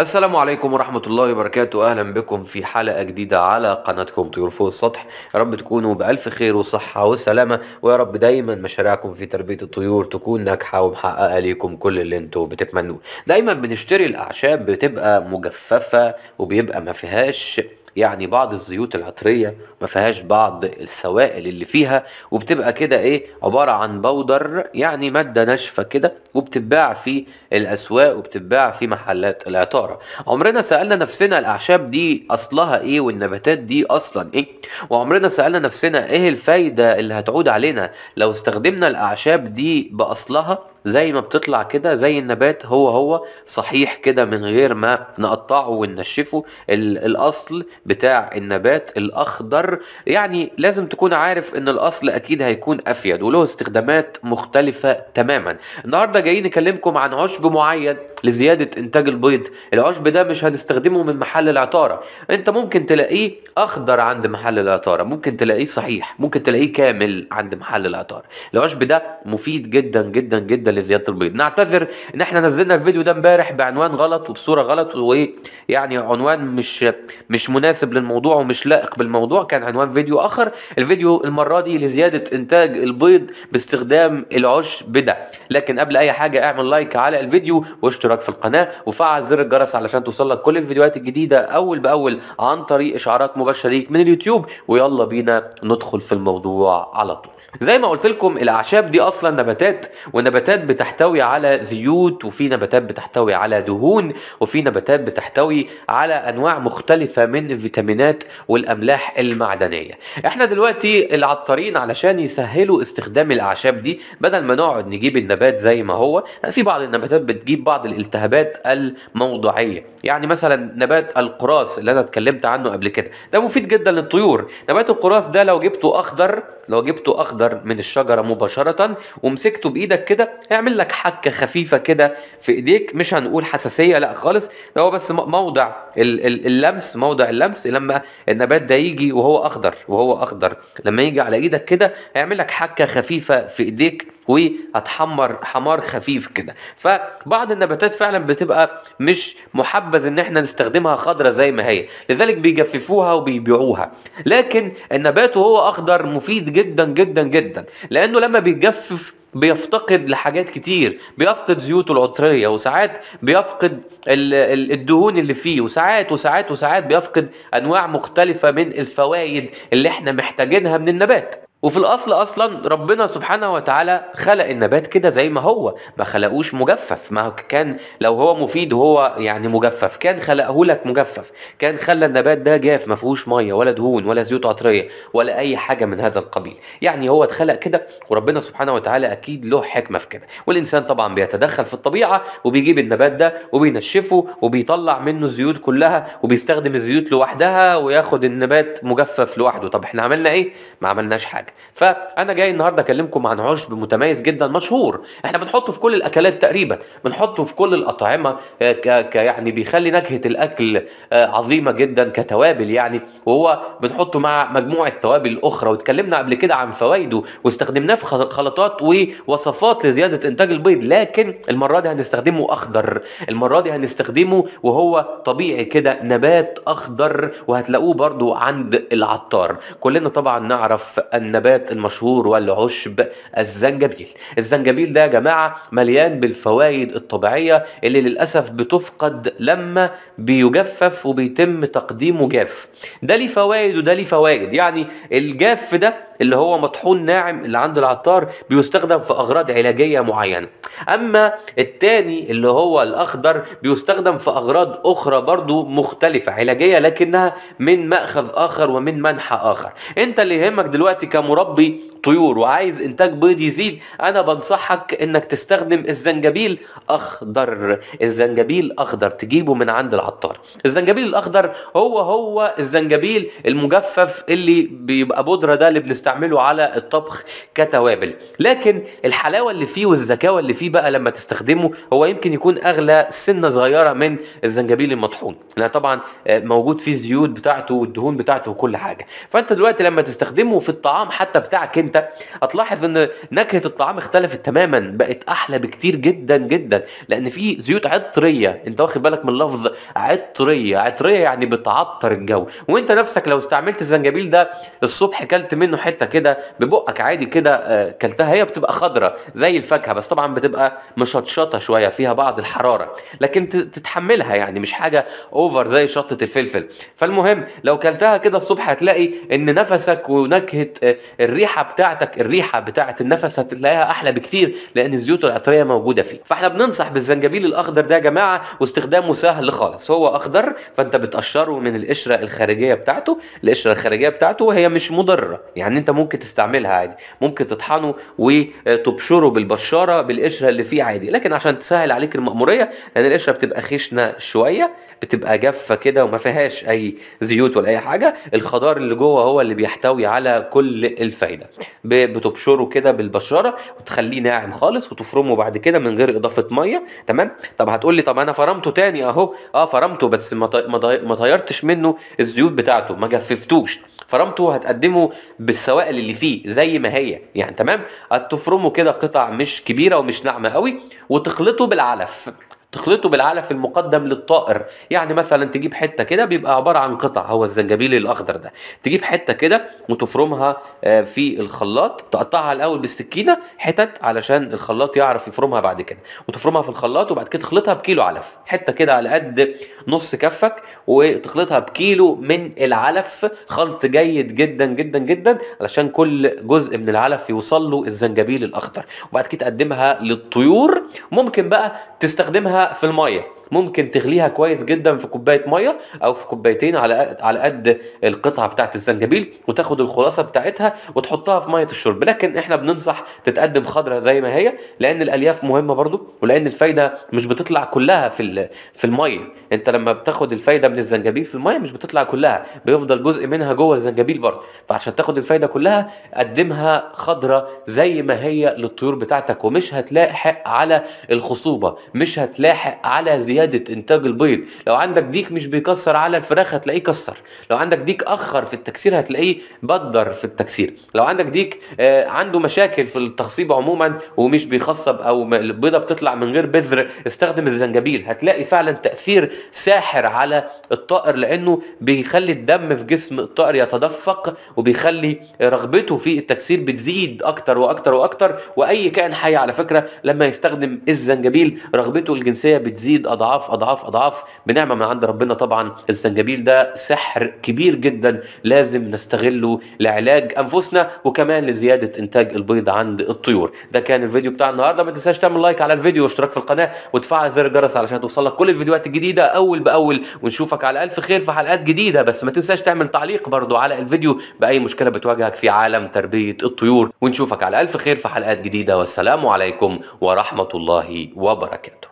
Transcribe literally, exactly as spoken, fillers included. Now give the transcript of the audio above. السلام عليكم ورحمة الله وبركاته. أهلا بكم في حلقة جديدة على قناتكم طيور فوق السطح. يا رب تكونوا بألف خير وصحة وسلامة، ويا رب دايما مشاريعكم في تربية الطيور تكون ناجحة ومحققة ليكم كل اللي انتوا بتتمنوه. دايما بنشتري الأعشاب بتبقى مجففة وبيبقى ما فيهاش يعني بعض الزيوت العطرية، ما فيهاش بعض السوائل اللي فيها، وبتبقى كده ايه عبارة عن بودر، يعني مادة ناشفة كده، وبتتباع في الاسواق وبتتباع في محلات العطارة. عمرنا سألنا نفسنا الاعشاب دي اصلها ايه والنباتات دي اصلا ايه؟ وعمرنا سألنا نفسنا ايه الفايدة اللي هتعود علينا لو استخدمنا الاعشاب دي باصلها زي ما بتطلع كده، زي النبات هو هو صحيح كده من غير ما نقطعه وننشفه. الاصل بتاع النبات الاخضر، يعني لازم تكون عارف ان الاصل اكيد هيكون افيد وله استخدامات مختلفة تماما. النهاردة جايين نكلمكم عن عشب معين لزيادة انتاج البيض. العشب ده مش هنستخدمه من محل العطارة، انت ممكن تلاقيه اخضر عند محل العطارة، ممكن تلاقيه صحيح، ممكن تلاقيه كامل عند محل العطارة. العشب ده مفيد جدا جدا جدا لزيادة البيض. نعتذر ان احنا نزلنا الفيديو ده امبارح بعنوان غلط وبصورة غلط، ويعني عنوان مش مش مناسب للموضوع ومش لائق بالموضوع، كان عنوان فيديو اخر. الفيديو المرة دي لزيادة انتاج البيض باستخدام العشب ده. لكن قبل اي حاجة اعمل لايك على الفيديو واشترك في القناة وفعل زر الجرس علشان توصلك كل الفيديوهات الجديدة اول باول عن طريق اشعارات مباشرة ليك من اليوتيوب. ويلا بينا ندخل في الموضوع على طول. زي ما قلت لكم الاعشاب دي اصلا نباتات، والنباتات بتحتوي على زيوت، وفي نباتات بتحتوي على دهون، وفي نباتات بتحتوي على انواع مختلفة من الفيتامينات والاملاح المعدنية. احنا دلوقتي العطارين علشان يسهلوا استخدام الاعشاب دي، بدل ما نقعد نجيب النبات زي ما هو، في بعض النباتات بتجيب بعض الالتهابات الموضعية. يعني مثلا نبات القراص اللي انا اتكلمت عنه قبل كده ده مفيد جدا للطيور. نبات القراص ده لو جبته اخضر، لو جبته اخضر من الشجره مباشره ومسكته بايدك كده، اعمل لك حكه خفيفه كده في ايديك، مش هنقول حساسيه لا خالص، ده هو بس موضع اللمس، موضع اللمس لما النبات ده يجي وهو اخضر، وهو اخضر لما يجي على ايدك كده اعمل لك حكه خفيفه في ايديك وهتحمر حمار خفيف كده. فبعض النباتات فعلا بتبقى مش محبذ ان احنا نستخدمها خضرة زي ما هي، لذلك بيجففوها وبيبيعوها. لكن النبات وهو اخضر مفيد جدا جدا جدا، لانه لما بيتجفف بيفتقد لحاجات كتير، بيفقد زيوته العطرية، وساعات بيفقد الدهون اللي فيه، وساعات وساعات وساعات بيفقد انواع مختلفة من الفوائد اللي احنا محتاجينها من النبات. وفي الاصل اصلا ربنا سبحانه وتعالى خلق النبات كده زي ما هو، ما خلقوش مجفف. ما كان لو هو مفيد وهو يعني مجفف كان خلقه لك مجفف، كان خلى النبات ده جاف ما فيهوش ميه ولا دهون ولا زيوت عطريه ولا اي حاجه من هذا القبيل. يعني هو اتخلق كده، وربنا سبحانه وتعالى اكيد له حكمه في كده. والانسان طبعا بيتدخل في الطبيعه وبيجيب النبات ده وبينشفه وبيطلع منه الزيوت كلها، وبيستخدم الزيوت لوحدها وياخد النبات مجفف لوحده. طب احنا عملنا ايه؟ ما عملناش حاجه. فانا جاي النهارده اكلمكم عن عشب متميز جدا مشهور، احنا بنحطه في كل الاكلات تقريبا، بنحطه في كل الاطعمه، ك يعني بيخلي نكهه الاكل عظيمه جدا كتوابل يعني، وهو بنحطه مع مجموعه توابل اخرى. واتكلمنا قبل كده عن فوائده واستخدمناه في خلطات ووصفات لزياده انتاج البيض. لكن المره دي هنستخدمه اخضر، المره دي هنستخدمه وهو طبيعي كده، نبات اخضر، وهتلاقوه برضو عند العطار. كلنا طبعا نعرف ان النبات المشهور والعشب الزنجبيل. الزنجبيل ده يا جماعه مليان بالفوائد الطبيعيه اللي للاسف بتفقد لما بيجفف وبيتم تقديمه جاف. ده ليه فوائد وده ليه فوائد. يعني الجاف ده اللي هو مطحون ناعم اللي عند العطار بيستخدم في اغراض علاجيه معينه، اما التاني اللي هو الاخضر بيستخدم في اغراض اخرى برضو مختلفه علاجيه، لكنها من ماخذ اخر ومن منحى اخر. انت اللي يهمك دلوقتي كمربي طيور وعايز انتاج بيض يزيد، انا بنصحك انك تستخدم الزنجبيل اخضر. الزنجبيل اخضر تجيبه من عند العطار. الزنجبيل الاخضر هو هو الزنجبيل المجفف اللي بيبقى بودره ده اللي بنستعمله على الطبخ كتوابل. لكن الحلاوه اللي فيه والزكاوه اللي فيه بقى لما تستخدمه، هو يمكن يكون اغلى سنه صغيره من الزنجبيل المطحون، لان طبعا موجود فيه الزيوت بتاعته والدهون بتاعته وكل حاجه. فانت دلوقتي لما تستخدمه في الطعام حتى بتاعك انت هتلاحظ ان نكهه الطعام اختلفت تماما، بقت احلى بكتير جدا جدا، لان في زيوت عطريه. انت واخد بالك من لفظ عطريه؟ عطريه يعني بتعطر الجو. وانت نفسك لو استعملت الزنجبيل ده الصبح كلت منه حته كده ببقك عادي كده كلتها، هي بتبقى خضره زي الفاكهه بس طبعا بتبقى مشطشطه شويه، فيها بعض الحراره، لكن تتحملها يعني، مش حاجه اوفر زي شطه الفلفل. فالمهم لو كلتها كده الصبح هتلاقي ان نفسك ونكهه الريحه بتاعتك، الريحه بتاعت النفس هتلاقيها احلى بكتير لان الزيوت العطريه موجوده فيه. فاحنا بننصح بالزنجبيل الاخضر ده يا جماعه، واستخدامه سهل خالص. هو اخضر فانت بتقشره من القشره الخارجيه بتاعته، القشره الخارجيه بتاعته وهي مش مضره يعني، انت ممكن تستعملها عادي، ممكن تطحنه وتبشره بالبشاره بالقشره اللي فيه عادي، لكن عشان تسهل عليك المأموريه لان القشره بتبقى خشنه شويه، بتبقى جافه كده وما فيهاش اي زيوت ولا اي حاجه، الخضار اللي جوه هو اللي بيحتوي على كل الفايده. بتبشره كده بالبشاره وتخليه ناعم خالص وتفرمه بعد كده من غير اضافه ميه، تمام؟ طب هتقول لي طب انا فرمته تاني اهو، اه فرمته بس ما طيرتش منه الزيوت بتاعته، ما جففتوش، فرمته هتقدمه بالسوائل اللي فيه زي ما هي يعني، تمام؟ هتفرمه كده قطع مش كبيره ومش ناعمه قوي، وتخلطه بالعلف، تخلطه بالعلف المقدم للطائر. يعني مثلا تجيب حته كده، بيبقى عباره عن قطع هو الزنجبيل الاخضر ده، تجيب حته كده وتفرمها في الخلاط، تقطعها الاول بالسكينه حتت علشان الخلاط يعرف يفرمها بعد كده، وتفرمها في الخلاط، وبعد كده تخلطها بكيلو علف، حته كده على قد نص كفك، وتخلطها بكيلو من العلف، خلط جيد جدا جدا جدا علشان كل جزء من العلف يوصل له الزنجبيل الاخضر. وبعد كده تقدمها للطيور، ممكن بقى تستخدمها في الميه، ممكن تغليها كويس جدا في كوبايه ميه او في كوبايتين على على قد القطعه بتاعه الزنجبيل، وتاخد الخلاصه بتاعتها وتحطها في ميه الشرب. لكن احنا بننصح تتقدم خضره زي ما هي، لان الالياف مهمه برضو، ولان الفايده مش بتطلع كلها في في الميه. انت لما بتاخد الفايده من الزنجبيل في الميه مش بتطلع كلها، بيفضل جزء منها جوه الزنجبيل برضو. فعشان تاخد الفايده كلها قدمها خضره زي ما هي للطيور بتاعتك، ومش هتلاحق على الخصوبه، مش هتلاحق على زياده انتاج البيض. لو عندك ديك مش بيكسر على الفراخ هتلاقيه كسر، لو عندك ديك اخر في التكسير هتلاقيه بدر في التكسير، لو عندك ديك آه عنده مشاكل في التخصيب عموما ومش بيخصب او البيضه بتطلع من غير بذر، استخدم الزنجبيل، هتلاقي فعلا تاثير ساحر على الطائر، لانه بيخلي الدم في جسم الطائر يتدفق، وبيخلي رغبته في التكسير بتزيد اكتر واكتر واكتر. واي كائن حي على فكره لما يستخدم الزنجبيل رغبته الجنسيه بتزيد اضعاف اضعاف اضعاف اضعاف، بنعمه من عند ربنا طبعا. الزنجبيل ده سحر كبير جدا، لازم نستغله لعلاج انفسنا وكمان لزياده انتاج البيض عند الطيور. ده كان الفيديو بتاع النهارده، ما تنساش تعمل لايك على الفيديو واشتراك في القناه وتفعل زر الجرس علشان توصلك كل الفيديوهات الجديده اول باول، ونشوفك على الف خير في حلقات جديده. بس ما تنساش تعمل تعليق برضو على الفيديو باي مشكله بتواجهك في عالم تربيه الطيور، ونشوفك على الف خير في حلقات جديده، والسلام عليكم ورحمه الله وبركاته.